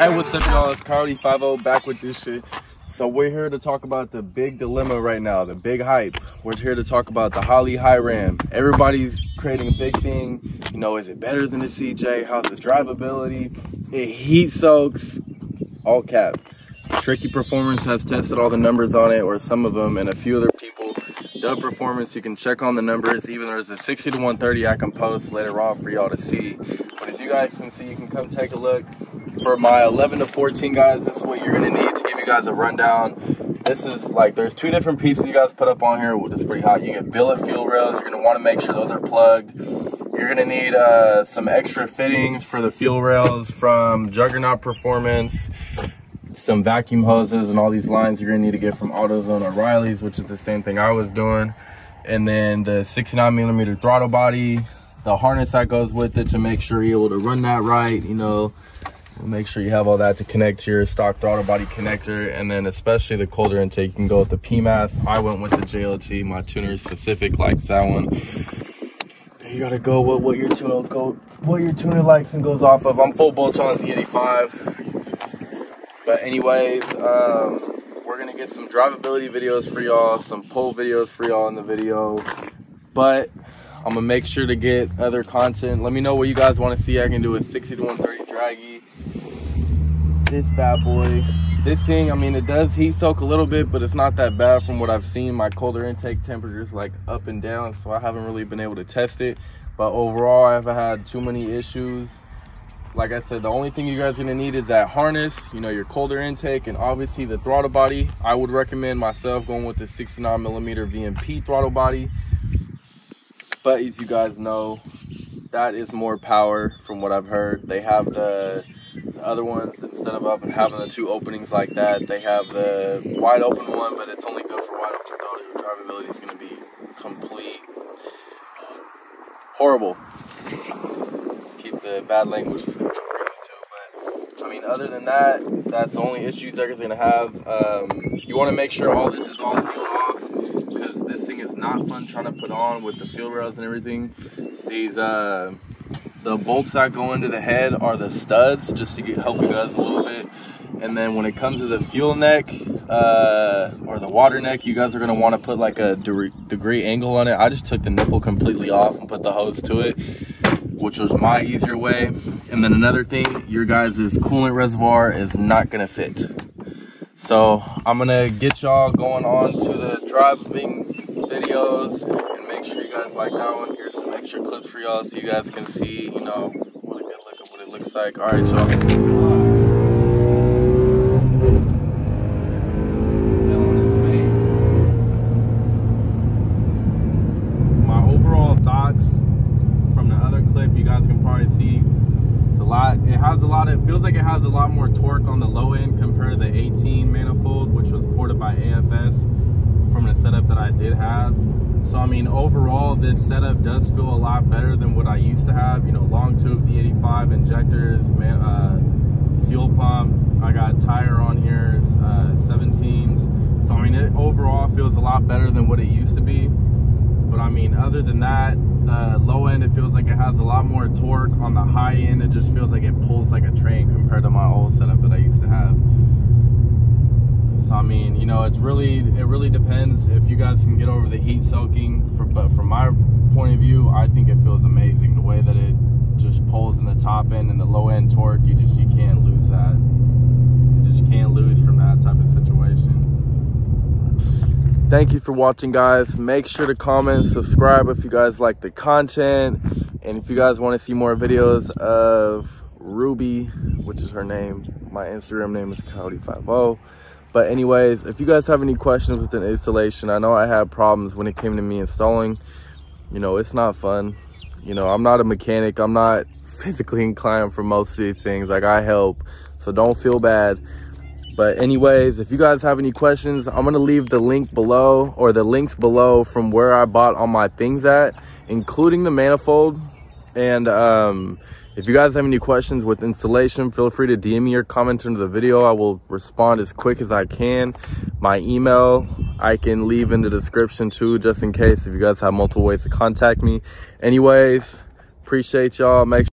Hey, what's up, y'all? It's Coyote 5.0 back with this shit. So we're here to talk about the big dilemma right now, the big hype. We're here to talk about the Holley High Ram. Everybody's creating a big thing. You know, is it better than the CJ? How's the drivability? It heat soaks. All cap. Tricky Performance has tested all the numbers on it, or some of them, and a few other people. Dub Performance, you can check on the numbers. Even there's a 60 to 130 I can post later on for y'all to see. But as you guys can see, you can come take a look. For my 11 to 14 guys, this is what you're going to need to give you guys a rundown. This is like, there's two different pieces you guys put up on here. This is pretty hot. You get billet fuel rails. You're going to want to make sure those are plugged. You're going to need some extra fittings for the fuel rails from Juggernaut Performance. Some vacuum hoses and all these lines you're going to need to get from AutoZone or O'Reilly's, which is the same thing I was doing. And then the 69mm throttle body, the harness that goes with it to make sure you're able to run that right, you know. Make sure you have all that to connect to your stock throttle body connector, and then especially the colder intake, you can go with the PMAF. I went with the JLT, my tuner specific likes that one. You gotta go with what your tuner likes and goes off of. I'm full bolts on Z85. But anyways, we're gonna get some drivability videos for y'all, some pull videos for y'all in the video, but I'm gonna make sure to get other content. Let me know what you guys want to see. I can do a 60 to 130 draggy. This bad boy, this thing, I mean, it does heat soak a little bit, but it's not that bad from what I've seen. My colder intake temperatures like up and down, so I haven't really been able to test it. But overall, I haven't had too many issues. Like I said, the only thing you guys are gonna need is that harness, you know, your colder intake, and obviously the throttle body. I would recommend myself going with the 69mm VMP throttle body. But as you guys know, that is more power from what I've heard. They have the other ones, instead of having the two openings like that, they have the wide open one, but it's only good for wide open throttle. Your drivability is going to be complete horrible. Keep the bad language free too, but I mean, other than that, that's the only issues they're going to have. You want to make sure all this is all fueled off, because this thing is not fun trying to put on with the fuel rails and everything. These the bolts that go into the head are the studs, just to help you guys a little bit. And then when it comes to the fuel neck or the water neck, you guys are going to want to put like a degree angle on it. I just took the nipple completely off and put the hose to it, which was my easier way. And then another thing, your guys' coolant reservoir is not going to fit. So I'm gonna get y'all going on to the driving videos, and make sure you guys like that one. Here's some extra clips for y'all so you guys can see, you know, what a good look of what it looks like. All right, y'all. It feels like it has a lot more torque on the low end compared to the 18 manifold, which was ported by AFS from the setup that I did have. So I mean, overall this setup does feel a lot better than what I used to have. You know, long tubes, the 85 injectors, man, fuel pump. I got tire on here, 17s. So I mean, it overall feels a lot better than what it used to be. But I mean, other than that, the low end, it feels like it has a lot more torque. On the high end, it just feels like it pulls like a train compared to my old setup that I used to have. So I mean, you know, it really depends if you guys can get over the heat soaking. But from my point of view, I think it feels amazing the way that it just pulls in the top end and the low end torque. You can't lose that. You just can't lose from that type of situation. Thank you for watching, guys. Make sure to comment, subscribe if you guys like the content, and if you guys want to see more videos of Ruby, which is her name. My Instagram name is Coyote50. But anyways, if you guys have any questions with an installation, I know I had problems when it came to me installing. You know, it's not fun. You know, I'm not a mechanic. I'm not physically inclined for most of these things. Like, I help, so don't feel bad. But anyways, if you guys have any questions, I'm going to leave the link below, or the links below, from where I bought all my things at, including the manifold. And if you guys have any questions with installation, feel free to DM me or comment under the video. I will respond as quick as I can. My email I can leave in the description too, just in case if you guys have multiple ways to contact me. Anyways, appreciate y'all. Make sure